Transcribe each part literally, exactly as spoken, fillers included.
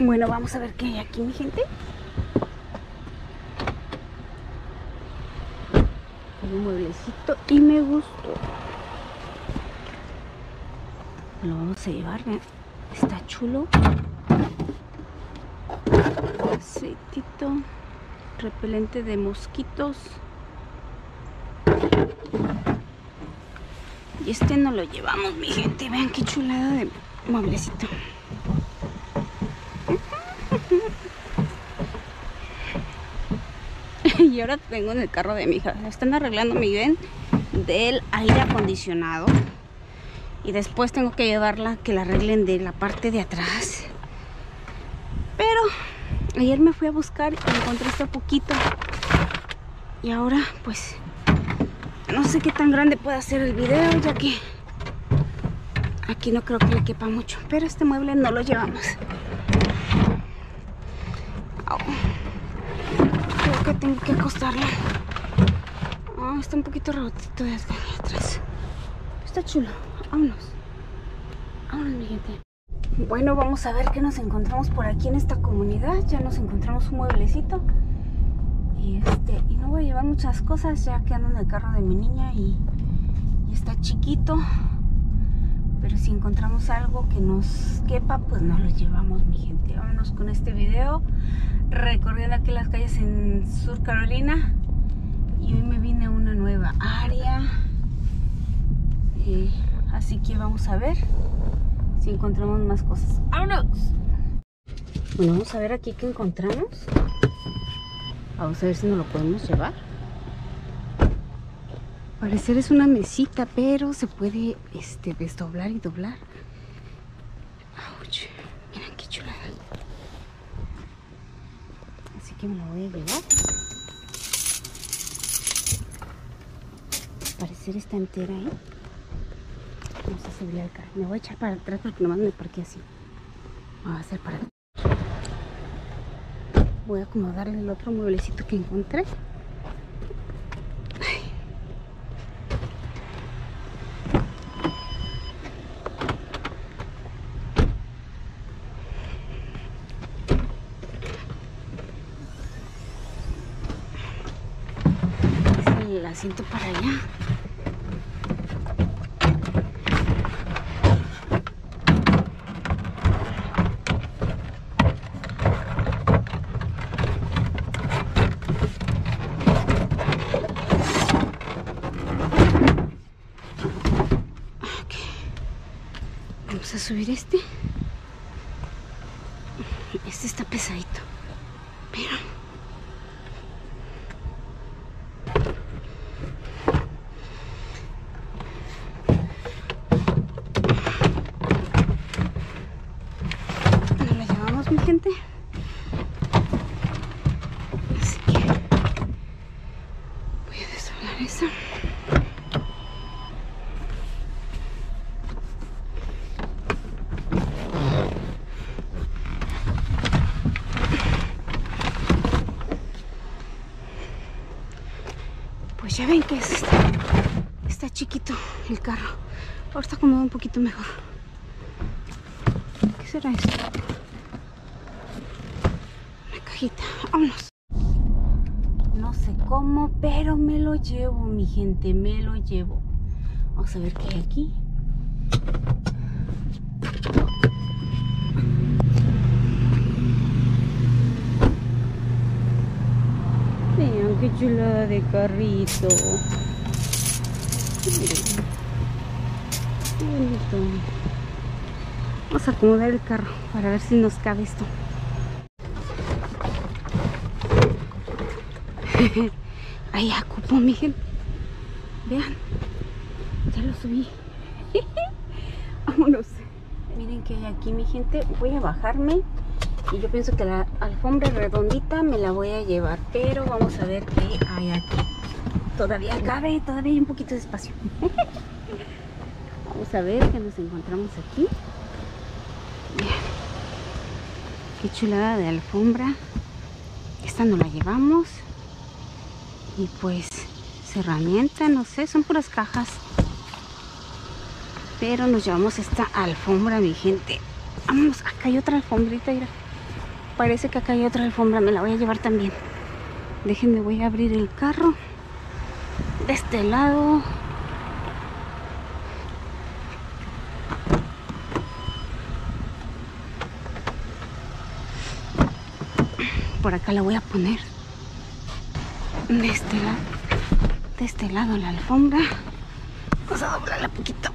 Bueno, vamos a ver qué hay aquí, mi gente. Un mueblecito y me gustó. Lo vamos a llevar, vean. Está chulo. Aceitito. Repelente de mosquitos. Y este no lo llevamos, mi gente. Vean qué chulada de mueblecito. Y ahora vengo en el carro de mi hija. Le están arreglando, miren, del aire acondicionado. Y después tengo que llevarla que la arreglen de la parte de atrás. Pero ayer me fui a buscar y encontré este poquito. Y ahora pues no sé qué tan grande pueda ser el video, ya que aquí no creo que le quepa mucho. Pero este mueble no lo llevamos. Creo que tengo que acostarla. Oh, está un poquito rebotito de atrás. Está chulo. Vámonos. Vámonos, mi gente. Bueno, vamos a ver qué nos encontramos por aquí en esta comunidad. Ya nos encontramos un mueblecito. Y este, y no voy a llevar muchas cosas, ya que ando en el carro de mi niña y, y está chiquito. Pero si encontramos algo que nos quepa, pues nos lo llevamos, mi gente. Vámonos con este video, recorriendo aquí las calles en Sur Carolina. Y hoy me vine a una nueva área. Eh, así que vamos a ver si encontramos más cosas. ¡Vámonos! Bueno, vamos a ver aquí qué encontramos. Vamos a ver si nos lo podemos llevar. Al parecer es una mesita, pero se puede este, desdoblar y doblar. ¡Auch! Miren qué chulada. Así que me la voy a llevar. Al parecer está entera, ¿eh? Vamos a subir al carro. Me voy a echar para atrás porque nomás me parqué así. Me voy a hacer para atrás. Voy a acomodarle el otro mueblecito que encontré. Ay. Es el asiento para allá. Vamos a subir este. Este está pesadito. Pero... nos lo llevamos, mi gente. Así que... voy a desdoblar esa. Ya ven que es, está, está chiquito el carro. Ahora está acomodo un poquito mejor. ¿Qué será esto? Una cajita. Vámonos. No sé cómo, pero me lo llevo, mi gente. Me lo llevo. Vamos a ver qué hay aquí. Qué chulada de carrito. Miren. Qué bonito. Vamos a acomodar el carro para ver si nos cabe esto. Ahí acupó, mi gente. Vean. Ya lo subí. Vámonos. Miren que hay aquí, mi gente. Voy a bajarme. Y yo pienso que la alfombra redondita me la voy a llevar. Pero vamos a ver qué hay aquí. Todavía cabe, todavía hay un poquito de espacio. Vamos a ver qué nos encontramos aquí. Bien. Qué chulada de alfombra. Esta no la llevamos. Y pues, herramienta, no sé, son puras cajas. Pero nos llevamos esta alfombra, mi gente. Vámonos, acá hay otra alfombrita, mira. parece que acá hay otra alfombra, me la voy a llevar también. Déjenme, voy a abrir el carro. De este lado. Por acá la voy a poner. De este lado. De este lado la alfombra. Vamos a doblarla poquito.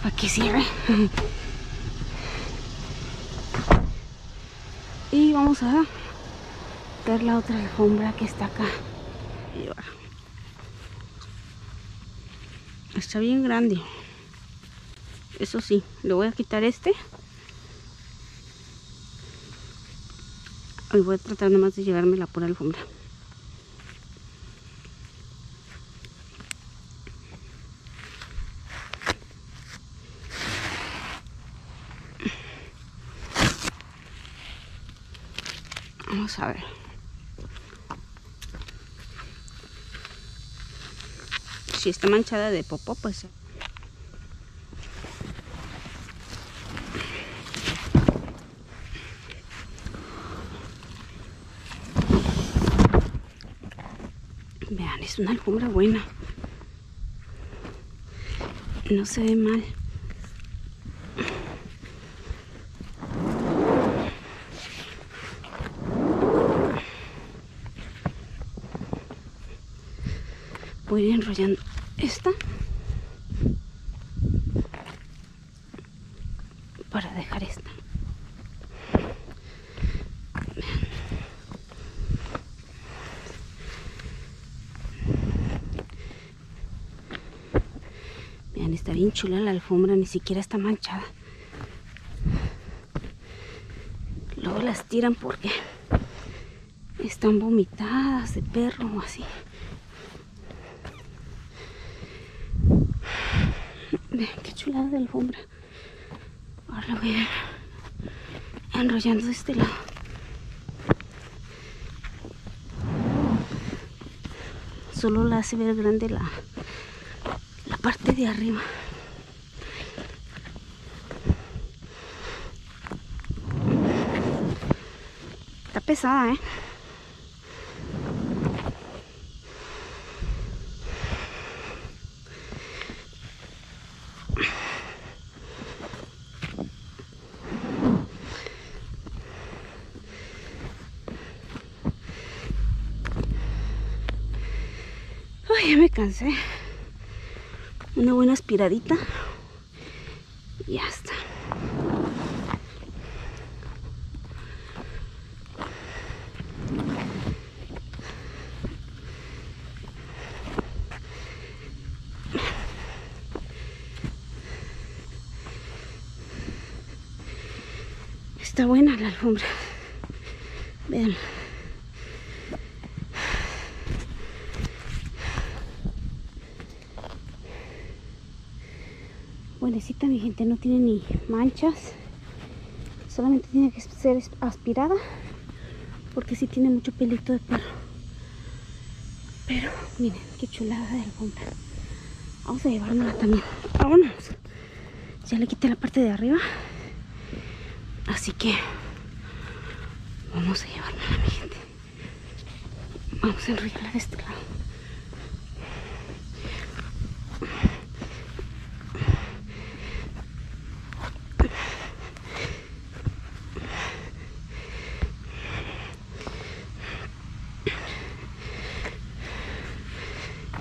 Para que cierre. Y vamos a ver la otra alfombra que está acá. Está bien grande. Eso sí, le voy a quitar este. Hoy voy a tratar nomás de llevarme la pura alfombra. Vamos a ver. Si está manchada de popó, pues... Vean, es una alfombra buena. No se ve mal. Voy a ir enrollando esta para dejar esta. Vean, está bien chula la alfombra, ni siquiera está manchada. Luego las tiran porque están vomitadas de perro o así. Vean qué chulada de alfombra. Ahora la voy a enrollando de este lado. Solo la hace ver grande la, la parte de arriba. Está pesada, ¿eh? Ya me cansé. Una buena aspiradita y ya está. Está buena la alfombra. Vean. Buenecita, mi gente, no tiene ni manchas, solamente tiene que ser aspirada porque sí tiene mucho pelito de perro. Pero miren qué chulada de alfombra. Vamos a llevármela también. Vámonos. Ya le quité la parte de arriba, así que vamos a llevármela, mi gente. Vamos a enrollarla de este lado.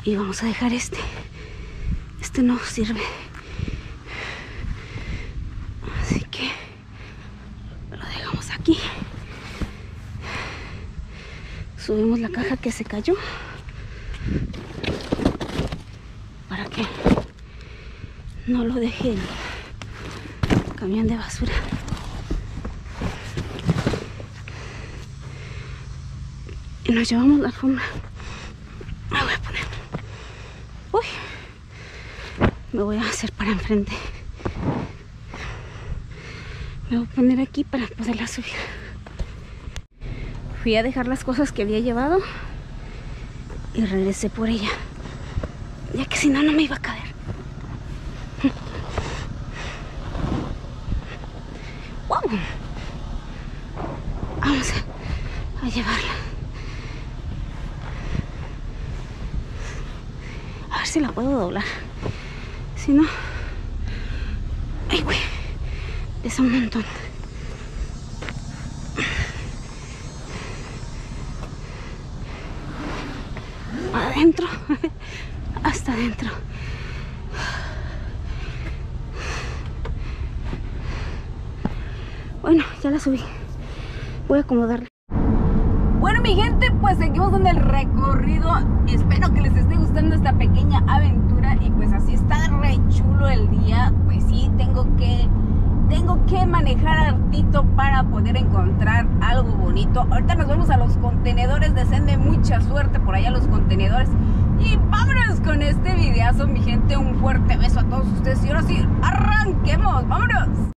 Y vamos a dejar este. Este no sirve. Así que lo dejamos aquí. Subimos la caja que se cayó. Para que no lo deje el camión de basura. Y nos llevamos la alfombra. Me voy a hacer para enfrente. Me voy a poner aquí para poderla subir. Fui a dejar las cosas que había llevado y regresé por ella, ya que si no, no me iba a caer. ¡Wow! Vamos a, a llevarla. A ver si la puedo doblar. Si no... ¡Ay, güey! Pesa un montón. Adentro. Hasta adentro. Bueno, ya la subí. Voy a acomodarla. Bueno, mi gente, pues seguimos con el recorrido. Espero que les esté gustando esta pequeña aventura. Y pues así está re chulo el día. Pues sí, tengo que Tengo que manejar hartito para poder encontrar algo bonito. Ahorita nos vamos a los contenedores. Deseenme mucha suerte por allá a los contenedores. Y vámonos con este videazo, mi gente. Un fuerte beso a todos ustedes. Y ahora sí, arranquemos. Vámonos.